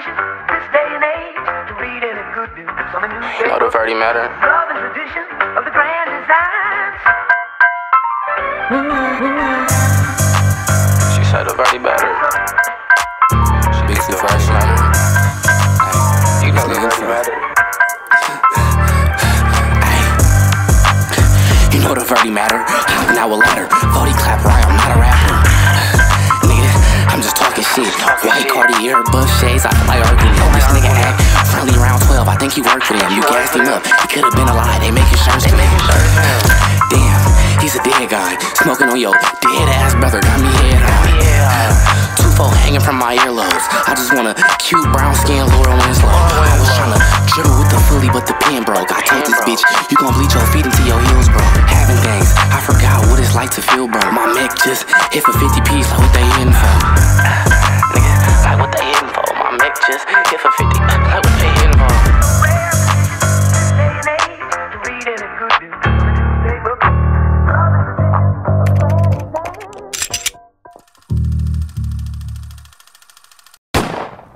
tradition, this day and age, to read any good news on the newspaper. You know the Verde matter. Love and tradition of the grand designs. She said the Verde matter. She thinks the Verde matter. You know the Verde matter. You know the Verde matter. Hopping out with ladder. Vody clap right, I'm not a rapper. I'm just talking shit. White Cartier, buff shades, I feel like arguing. This nigga act friendly round 12. I think you worked with him. You gassed him up. It could have been a lie. They making shirts. Damn, he's a dead guy. Smoking on your dead ass brother. Got me head high. Two-fold hanging from my earlobes. I just want a cute brown skin Laura Winslow. I was trying to dribble with the fully, but the pen broke. I told this bitch, you gon' bleach your feet into your heels, bro. Having things, I forgot what it's like to feel, bro. My mech just hit for 50 piece. Like what they in for? Nigga, like what they